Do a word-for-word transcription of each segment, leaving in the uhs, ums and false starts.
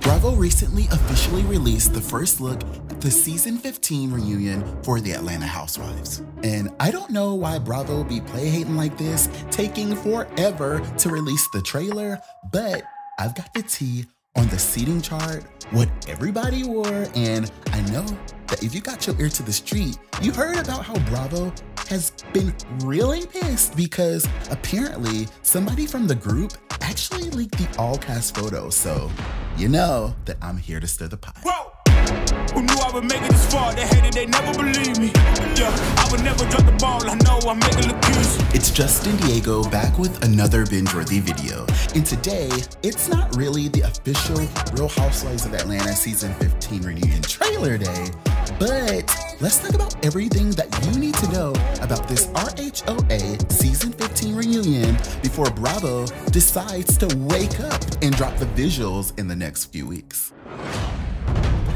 Bravo recently officially released the first look at the season fifteen reunion for the Atlanta Housewives. And I don't know why Bravo be play hating like this, taking forever to release the trailer, but I've got the tea on the seating chart, what everybody wore, and I know that if you got your ear to the street, you heard about how Bravo has been really pissed because apparently somebody from the group actually leaked the all-cast photo, so you know that I'm here to stir the pot. Whoa. Who knew I would make it this far? They hated, they never believed me. Yeah, I would never drop the ball, I know I make it look easy. It's Justin Diego back with another Bingeworthy video. And today, it's not really the official Real Housewives of Atlanta season fifteen reunion trailer day, but let's talk about everything that you need to know about this R H O A season fifteen reunion before Bravo decides to wake up and drop the visuals in the next few weeks.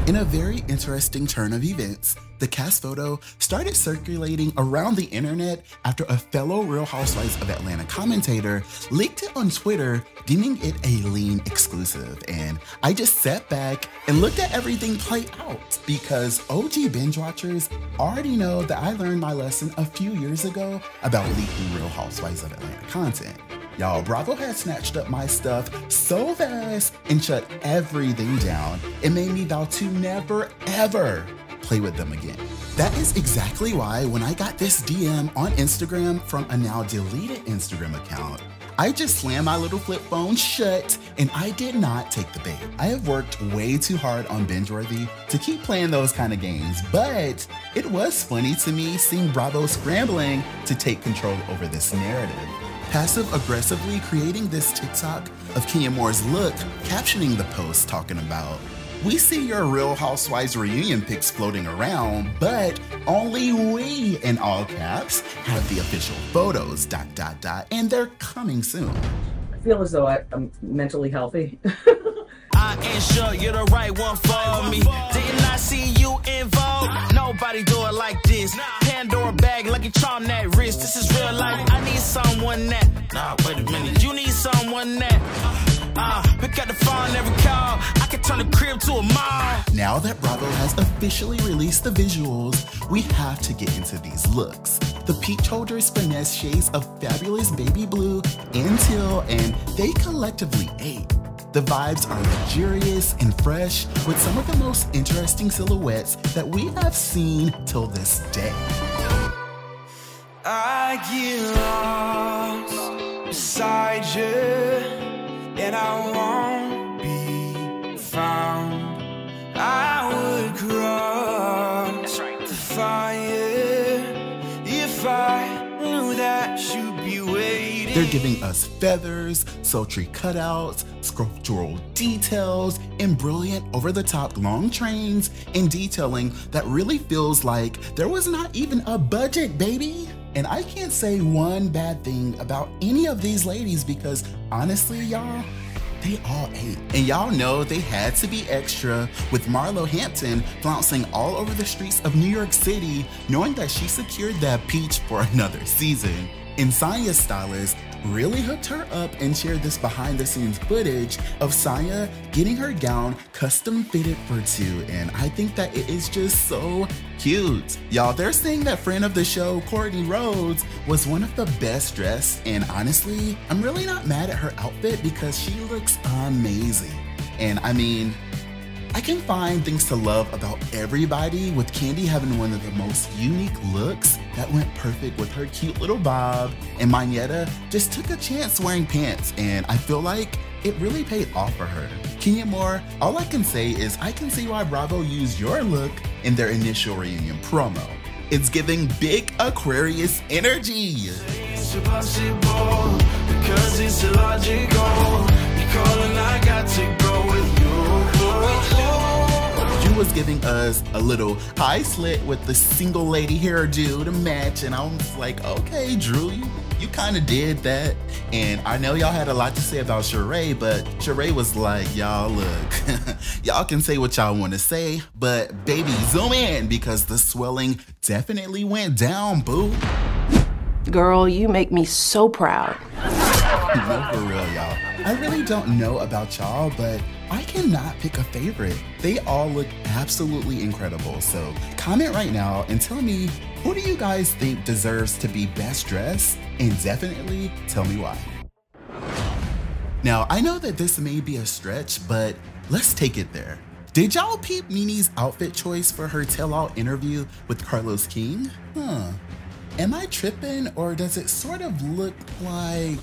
In a very interesting turn of events, the cast photo started circulating around the internet after a fellow Real Housewives of Atlanta commentator leaked it on Twitter, deeming it a LEAN exclusive. And I just sat back and looked at everything play out because O G binge watchers already know that I learned my lesson a few years ago about leaking Real Housewives of Atlanta content. Y'all, Bravo had snatched up my stuff so fast and shut everything down. It made me vow to never, ever play with them again. That is exactly why when I got this D M on Instagram from a now deleted Instagram account, I just slammed my little flip phone shut and I did not take the bait. I have worked way too hard on Bingeworthy to keep playing those kind of games, but it was funny to me seeing Bravo scrambling to take control over this narrative, passive-aggressively creating this TikTok of Kenya Moore's look, captioning the post talking about, "We see your Real Housewives reunion pics floating around, but only we, in all caps, have the official photos, dot, dot, dot, and they're coming soon." I feel as though I, I'm mentally healthy. I ain't sure you're the right one for me. Didn't I see you involved? Nobody do it like this. Pandora bag, lucky charm that wrist. This is real life. I need someone that. Nah, wait a minute. You need someone that. Uh, pick up the phone every call. I can turn the crib to a mall. Now that Bravo has officially released the visuals, we have to get into these looks. The peach holders finesse shades of fabulous baby blue and teal, and they collectively ate. The vibes are luxurious and fresh, with some of the most interesting silhouettes that we have seen till this day. I get lost beside you, and I won't be found. I would cross the fire if I knew that you'd be waiting. They're giving us feathers, sultry cutouts, sculptural details, and brilliant over-the-top long trains and detailing that really feels like there was not even a budget, baby. And I can't say one bad thing about any of these ladies because honestly, y'all, they all ate. And y'all know they had to be extra, with Marlo Hampton flouncing all over the streets of New York City, knowing that she secured that peach for another season. And Sanya's stylist really hooked her up and shared this behind the scenes footage of Sanya getting her gown custom fitted for two, and I think that it is just so cute. Y'all, they're saying that friend of the show, Kourtney Rhodes, was one of the best dressed, and honestly, I'm really not mad at her outfit because she looks amazing. And I mean, I can find things to love about everybody, with Kandi having one of the most unique looks that went perfect with her cute little bob, and Magnetta just took a chance wearing pants, and I feel like it really paid off for her. Kenya Moore, all I can say is I can see why Bravo used your look in their initial reunion promo. It's giving big Aquarius energy. It's impossible because it's illogical. You call and I got to go with you. Was giving us a little high slit with the single lady hairdo to match, and I was like, okay, Drew, you, you kind of did that. And I know y'all had a lot to say about Sheree, but Sheree was like, y'all look, y'all can say what y'all want to say, but baby, zoom in because the swelling definitely went down, boo. Girl, you make me so proud. No, for real, y'all. I really don't know about y'all, but I cannot pick a favorite. They all look absolutely incredible. So comment right now and tell me, who do you guys think deserves to be best dressed? And definitely tell me why. Now, I know that this may be a stretch, but let's take it there. Did y'all peep NeNe's outfit choice for her tell-all interview with Carlos King? Huh. Am I tripping, or does it sort of look like...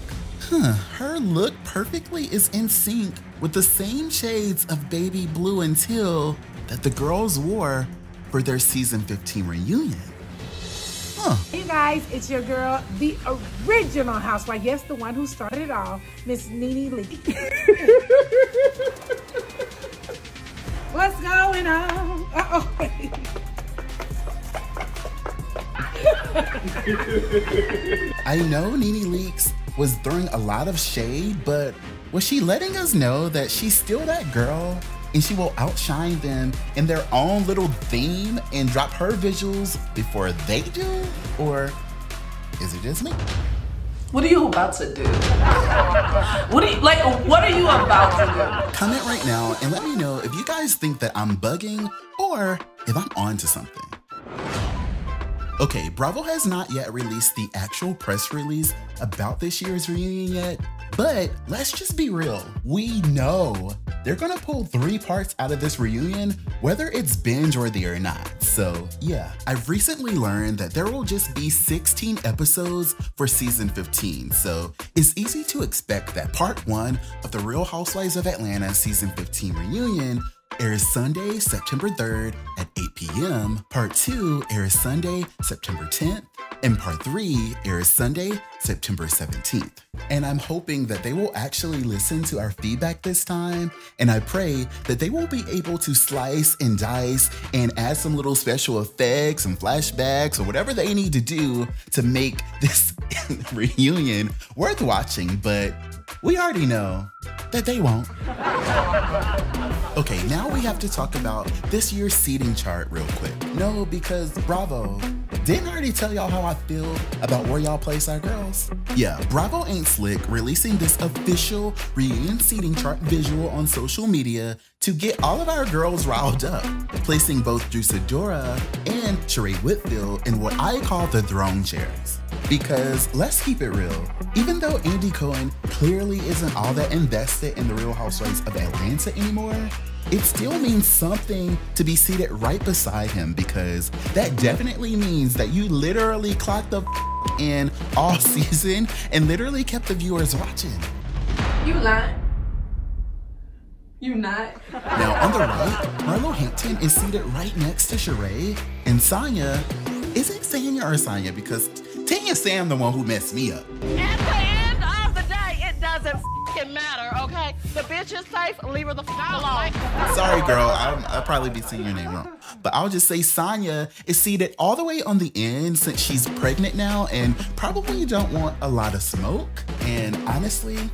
Huh, her look perfectly is in sync with the same shades of baby blue and teal that the girls wore for their season fifteen reunion. Huh. Hey guys, it's your girl, the original housewife, yes, the one who started it all, Miss NeNe Leakes. What's going on? Uh-oh. I know NeNe Leakes was throwing a lot of shade, but was she letting us know that she's still that girl and she will outshine them in their own little theme and drop her visuals before they do? Or is it just me? What are you about to do? What are you, like, what are you about to do? Comment right now and let me know if you guys think that I'm bugging or if I'm onto something. Okay, Bravo has not yet released the actual press release about this year's reunion yet, but let's just be real. We know they're gonna pull three parts out of this reunion, whether it's binge-worthy or not. So yeah, I've recently learned that there will just be sixteen episodes for season fifteen. So it's easy to expect that part one of The Real Housewives of Atlanta season fifteen reunion airs Sunday, September third at eight p m Part two airs Sunday, September tenth. And part three airs Sunday, September seventeenth. And I'm hoping that they will actually listen to our feedback this time. And I pray that they will be able to slice and dice and add some little special effects and flashbacks or whatever they need to do to make this reunion worth watching. But we already know that they won't. Okay, now we have to talk about this year's seating chart real quick. No, because Bravo, didn't I already tell y'all how I feel about where y'all place our girls? Yeah, Bravo ain't slick releasing this official reunion seating chart visual on social media to get all of our girls riled up, placing both Drew Sidora and Sheree Whitfield in what I call the throne chairs. Because let's keep it real, even though Andy Cohen clearly isn't all that invested in The Real Housewives of Atlanta anymore, it still means something to be seated right beside him, because that definitely means that you literally clocked the f in all season and literally kept the viewers watching. You lying. You not. Now on the right, Marlo Hampton is seated right next to Sheree, and Sanya, is it Sanya or Sanya? Because Tanya Sam the one who messed me up. At the end of the day, it doesn't f***ing matter, okay? The bitch is safe, leave her the f*** alone. Sorry girl, I'm, I'll probably be saying your name wrong. But I'll just say Sanya is seated all the way on the end since she's pregnant now and probably don't want a lot of smoke. And honestly,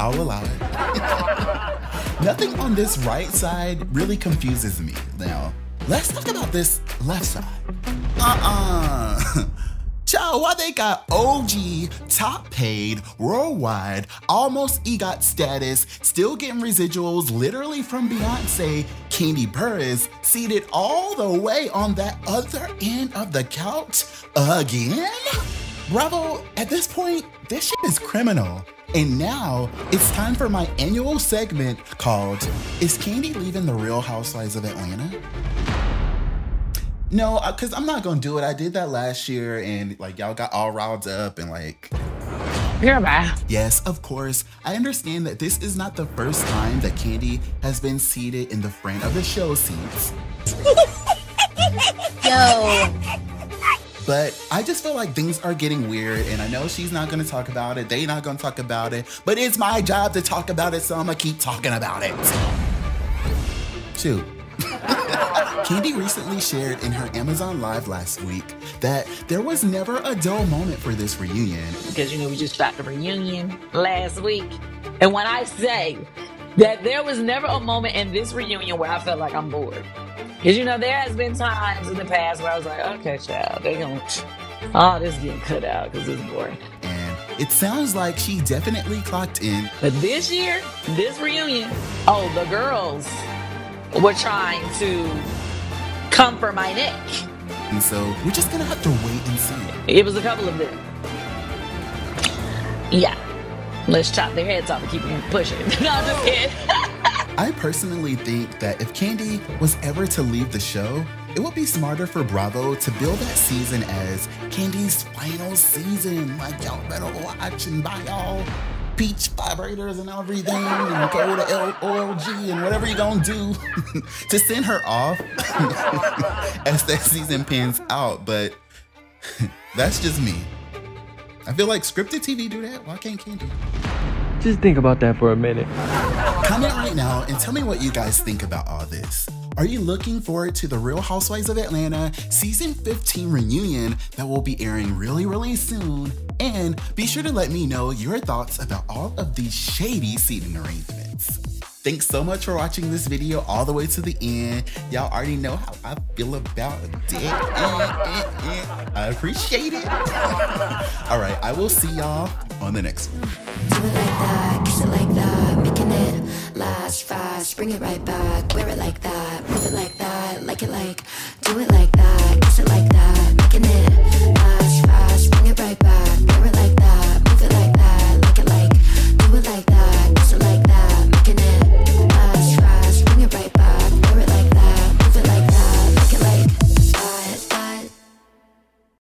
I'll allow it. Nothing on this right side really confuses me. Now, let's talk about this left side. Uh-uh. Child, why they got O G, top paid, worldwide, almost EGOT status, still getting residuals literally from Beyonce, Kandi Burruss, seated all the way on that other end of the couch again? Bravo, at this point, this shit is criminal. And now, it's time for my annual segment called, Is Kandi Leaving the Real Housewives of Atlanta? No, because I'm not going to do it. I did that last year and like y'all got all riled up and like... You're bad. Yes, of course. I understand that this is not the first time that Kandi has been seated in the front of the show seats. Yo. But I just feel like things are getting weird, and I know she's not gonna talk about it, they not gonna talk about it, but it's my job to talk about it, so I'm gonna keep talking about it. Shoot. Kandi recently shared in her Amazon Live last week that there was never a dull moment for this reunion. Because, you know, we just shot the reunion last week, and when I say that there was never a moment in this reunion where I felt like I'm bored. Because, you know, there has been times in the past where I was like, okay, child, they're going to, oh, this is getting cut out because it's boring. And It sounds like she definitely clocked in. But this year, this reunion, oh, the girls were trying to come for my neck. And so we're just gonna have to wait and see. It was a couple of them. Yeah. Let's chop their heads off and keep them pushing. No, I'm just kidding. I personally think that if Kandi was ever to leave the show, it would be smarter for Bravo to build that season as Kandi's final season. Like, y'all better watch and buy y'all peach vibrators and everything and go to L O L G and whatever you're gonna do to send her off as that season pans out. But that's just me. I feel like scripted T V do that. Why can't Kandi? Just think about that for a minute. Comment right now and tell me what you guys think about all this. Are you looking forward to The Real Housewives of Atlanta Season fifteen reunion that will be airing really, really soon? And be sure to let me know your thoughts about all of these shady seating arrangements. Thanks so much for watching this video all the way to the end. Y'all already know how I feel about it. I appreciate it. All right, I will see y'all on the next one. Do it like that, kiss it like that, making it last fast, bring it right back, wear it like that, move it like that, like it like, do it like that, kiss it like that.